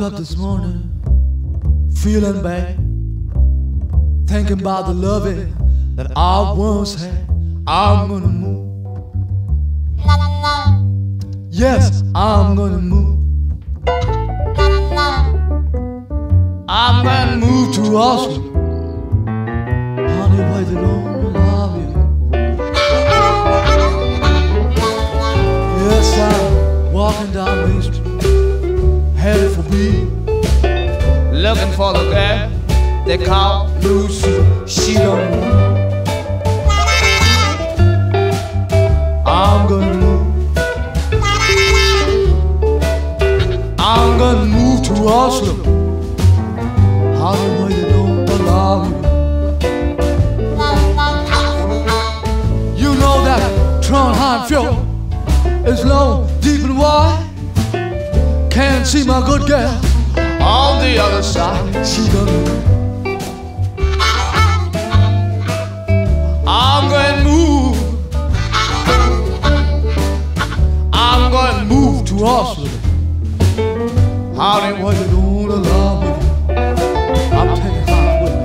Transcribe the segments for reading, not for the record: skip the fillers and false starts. woke up this morning feeling bad, thinking about the love that I once had. I'm gonna move. Yes, I'm gonna move. I'm gonna move to Oslo. Honey, wait a long. Walking down Main Street, headed for B, looking for the girl they call Lucy. She don't move. I'm gonna move. I'm gonna move to Oslo. How the way they don't allow you. You know that Trondheim Fjord is low, deep and wide. Can't see my good girl on the other side. She gonna move. I'm gonna move. I'm gonna move to Oslo. Howdy, what you gonna love me? I'm taking time with me.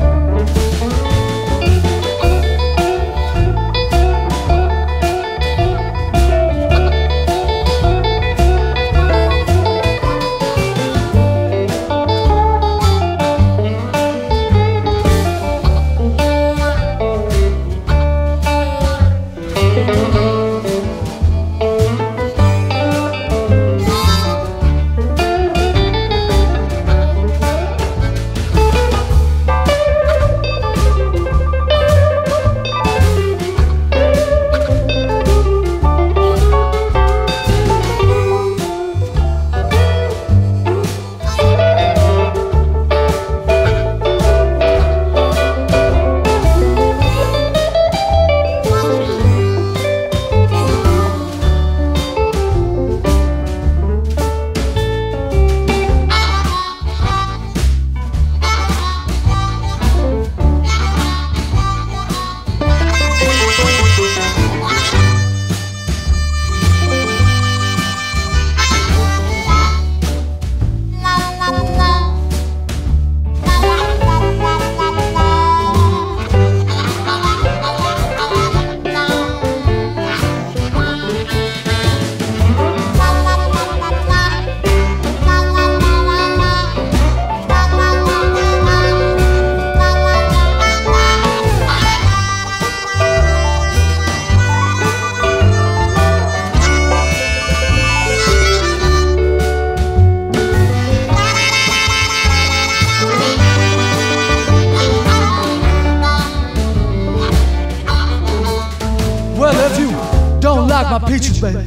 Like my peaches, baby.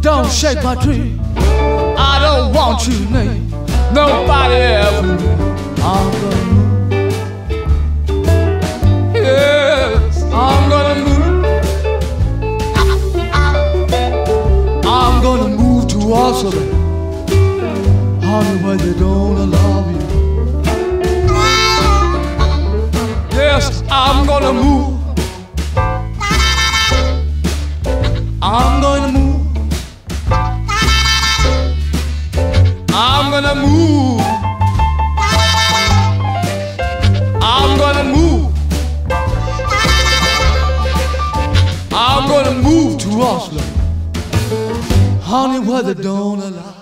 Don't shake my tree. I don't want you, name. Nobody ever. I'm gonna move. Yes, I'm gonna move. I'm gonna move to Oslo, honey, where they don't allow you. Yes, I'm gonna move. I'm gonna move. I'm gonna move. I'm gonna move. I'm gonna move to Oslo. Honey, weather don't allow.